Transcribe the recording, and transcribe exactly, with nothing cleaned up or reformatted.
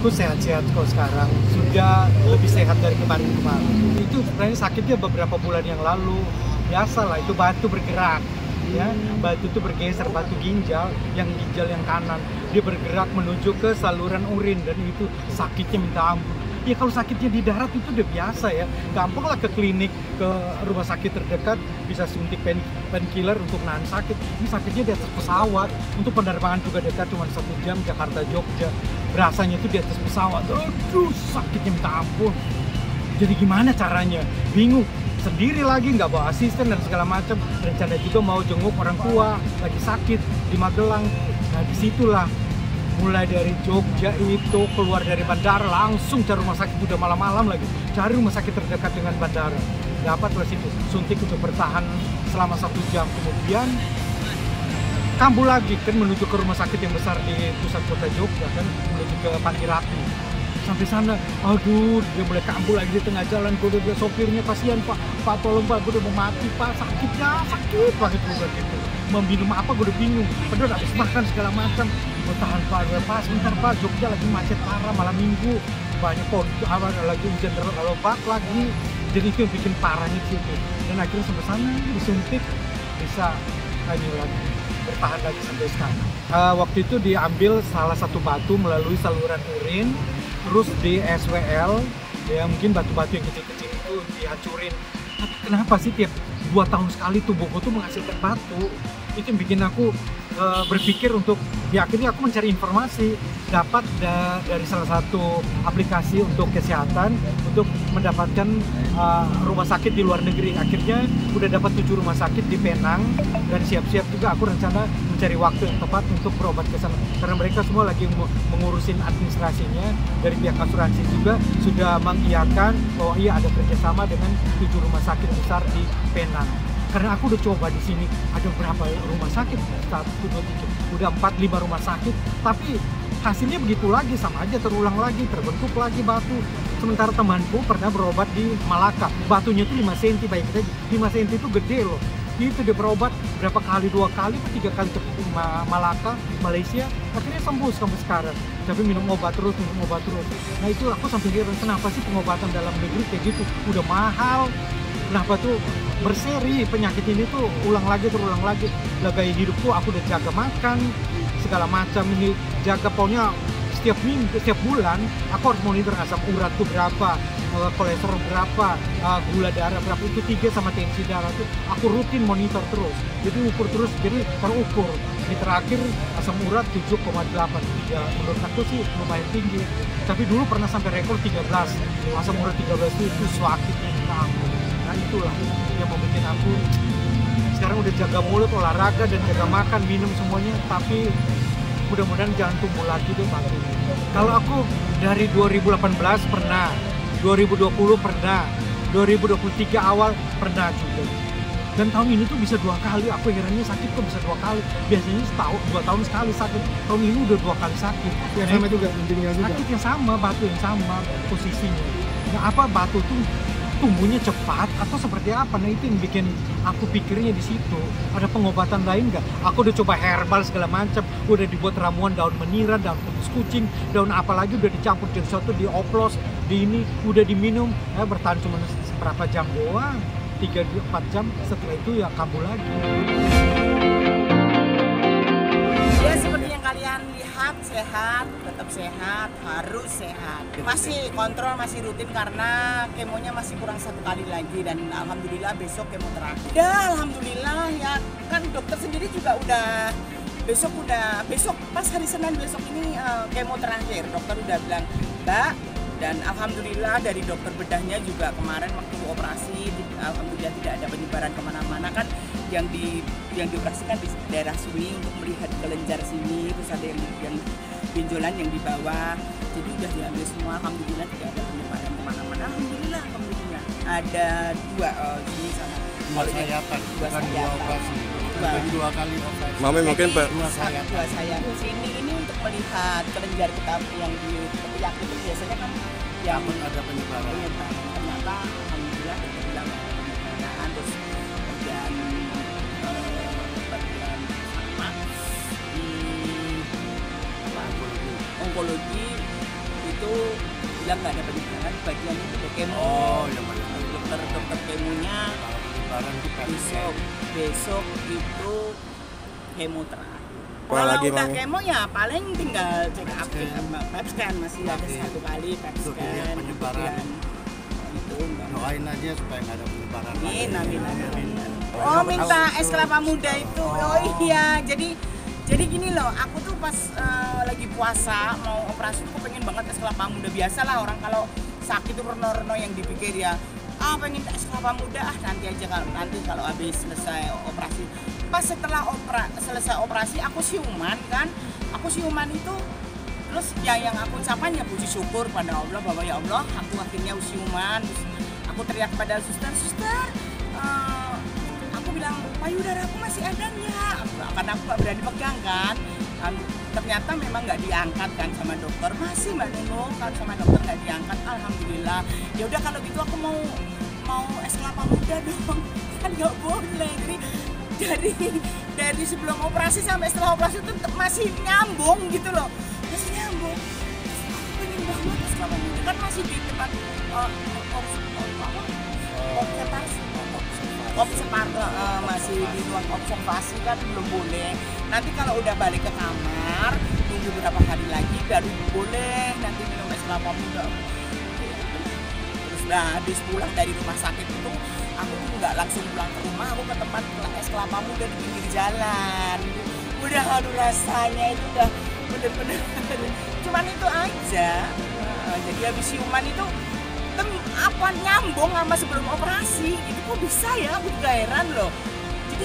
aku sehat-sehat kok sekarang, sudah lebih sehat dari kemarin-kemarin. Itu sebenarnya sakitnya beberapa bulan yang lalu, biasalah itu batu bergerak. Ya, batu itu bergeser, batu ginjal, yang ginjal yang kanan dia bergerak menuju ke saluran urin, dan itu sakitnya minta ampun. Ya kalau sakitnya di darat itu udah biasa ya, gampang lah ke klinik, ke rumah sakit terdekat, bisa suntik pain, painkiller untuk nahan sakit. Ini sakitnya di atas pesawat, untuk penerbangan juga dekat, cuma satu jam Jakarta Jogja, berasanya itu di atas pesawat. Aduh, sakitnya minta ampun. Jadi gimana caranya? Bingung. Sendiri lagi, nggak bawa asisten dan segala macam. Rencana juga mau jenguk orang tua lagi sakit di Magelang. Nah disitulah mulai dari Jogja itu keluar dari bandara langsung cari rumah sakit, udah malam-malam lagi cari rumah sakit terdekat dengan bandara, dapat dari situ suntik untuk bertahan selama satu jam. Kemudian kambuh lagi kan menuju ke rumah sakit yang besar di pusat kota Jogja kan, menuju ke Pantiratu. Sampai sana, aduh, dia boleh kambuh lagi di tengah jalan. Gue udah bilang sopirnya, kasihan pak, pak tolong pak, gue udah mau mati pak, sakit ya, sakit banget gue gitu. Mau minum apa gue udah bingung, padahal habis makan segala macam. Gue tahan pak, gue pas, bentar pak, Jogja lagi macet parah malam minggu, banyak pohon awal lagi hujan terus kalau pak lagi, jadi itu yang bikin parahnya gitu. Dan akhirnya sampai sana disuntik, bisa lanjut lagi, bertahan lagi sampai sekarang. Uh, waktu itu diambil salah satu batu melalui saluran urin. Terus di S W L, ya mungkin batu-batu yang kecil-kecil itu dihancurin. Tapi kenapa sih tiap dua tahun sekali tubuhku tuh menghasilkan batu? Itu yang bikin aku e, berpikir untuk, ya akhirnya aku mencari informasi. Dapat da, dari salah satu aplikasi untuk kesehatan, untuk mendapatkan e, rumah sakit di luar negeri. Akhirnya udah dapat tujuh rumah sakit di Penang. Dan siap-siap juga aku rencana mencari waktu yang tepat untuk berobat ke sana, karena mereka semua lagi mengurusin administrasinya. Dari pihak asuransi juga sudah mengiyakan bahwa iya ada kerjasama dengan tujuh rumah sakit besar di Penang. Karena aku udah coba di sini ada berapa rumah sakit, satu dua tiga, udah empat lima rumah sakit, tapi hasilnya begitu lagi, sama aja terulang lagi, terbentuk lagi batu. Sementara temanku pernah berobat di Malaka, batunya itu lima sentimeter, baik aja lima sentimeter itu gede loh. Itu dia berobat berapa kali, dua kali, tiga kali ke Malaka, Malaysia, akhirnya sembuh sampai sekarang. Tapi minum obat terus, minum obat terus. Nah itu aku sampai heran, kenapa sih pengobatan dalam negeri kayak gitu? Udah mahal, kenapa tuh berseri penyakit ini tuh ulang lagi, terulang lagi. Lah gaya hidupku aku udah jaga makan, segala macam ini, jaga pokoknya setiap minggu, setiap bulan aku harus monitor asam uratku berapa, kolesterol berapa, gula darah berapa, itu tiga sama tensi darah itu aku rutin monitor terus, jadi ukur terus, jadi terukur. Di terakhir asam urat tujuh koma delapan, ya, menurut aku sih lumayan tinggi, tapi dulu pernah sampai rekor tiga belas, asam urat tiga belas itu, itu sakitnya kita aku. Nah itulah yang membuat aku sekarang udah jaga mulut, olahraga, dan jaga makan, minum semuanya, tapi mudah-mudahan jangan tumbuh lagi tuh batu. Kalau aku dari dua ribu delapan belas pernah, dua ribu dua puluh pernah, dua ribu dua puluh tiga awal pernah juga. Dan tahun ini tuh bisa dua kali, aku herannya sakit kok bisa dua kali. Biasanya setahun, dua tahun sekali sakit, tahun ini udah dua kali sakit. Yang sama juga, sakit yang sama, batu yang sama posisinya. Nah apa batu tuh tumbuhnya cepat atau seperti apa? Nah itu yang bikin aku pikirnya di situ. Ada pengobatan lain nggak? Aku udah coba herbal segala macam, udah dibuat ramuan daun menira, daun kumis kucing, daun apalagi udah dicampur jadi satu, dioplos, di ini udah diminum, eh, bertahan cuma berapa jam doang, tiga empat jam setelah itu ya kambuh lagi. Ya seperti yang kalian lihat, sehat, tetap sehat, harus sehat. Masih kontrol, masih rutin karena kemonya masih kurang satu kali lagi, dan alhamdulillah besok kemo terakhir. Ya alhamdulillah ya, kan dokter sendiri juga udah besok udah besok pas hari Senin besok ini uh, kemo terakhir. Dokter udah bilang, Mbak, dan alhamdulillah dari dokter bedahnya juga kemarin waktu operasi alhamdulillah tidak ada penyebaran kemana-mana kan. Yang di yang dioperasikan di daerah sini untuk melihat kelenjar sini, terus ada yang yang benjolan yang di bawah, jadi udah diambil semua alhamdulillah, tidak ada penyebaran kemana-mana, alhamdulillah alhamdulillah. Ada dua oh, di sana dua sayatan, dua operasi, dua, dua kali operasi. Mami mungkin pak dua sayatan, dua sayatan sini ini untuk melihat kelenjar kita yang di penyakit itu biasanya kan yang namun ada penyebaran, ternyata alhamdulillah tidak ada penyebaran. Terus dan onkologi itu bilang nggak ada penyebaran, bagian itu ke kemo. Oh, ya, dokter dokter kemonya besok besok itu kemo terakhir. Kalau udah kemo ya paling tinggal check up, check up pap scan masih ada satu kali pap scan penyebaran. Itu doain aja supaya nggak ada penyebaran. Amin amin amin. Oh, minta es kelapa muda itu. Oh iya, jadi jadi gini loh, aku tuh pas uh, lagi puasa mau operasi tuh pengen banget es kelapa muda. Biasalah orang kalau sakit tuh reno-reno yang dipikir ya, ah oh, pengen es kelapa muda, ah nanti aja kalau nanti kalau habis selesai operasi. Pas setelah opera, selesai operasi aku siuman kan, aku siuman itu terus ya yang aku ucapkan ya puji syukur pada Allah bahwa ya Allah aku akhirnya siuman. Aku teriak pada suster, suster uh, aku bilang payudara aku masih ada nggak, karena aku nggak berani pegang kan. Um, ternyata memang nggak diangkat kan sama dokter, masih mbak Nunung kan sama dokter nggak diangkat. Alhamdulillah, ya udah kalau gitu aku mau mau es kelapa muda dong, kan nggak boleh. Jadi dari dari sebelum operasi sampai setelah operasi itu masih nyambung gitu loh, masih nyambung. Aku pengen banget es kelapa muda, kan masih di tempat observasi, masih di ruang observasi kan belum boleh. Nanti kalau udah balik ke kamar tunggu beberapa hari lagi baru boleh nanti minum es kelapa muda. Terus udah habis pulang dari rumah sakit itu aku nggak langsung pulang ke rumah, aku ke tempat es kelapa muda di pinggir jalan. Udah aduh rasanya itu udah bener-bener, cuman itu aja. Nah, jadi habis siuman itu tem apa nyambung sama sebelum operasi itu kok bisa ya, aku juga heran loh. Jadi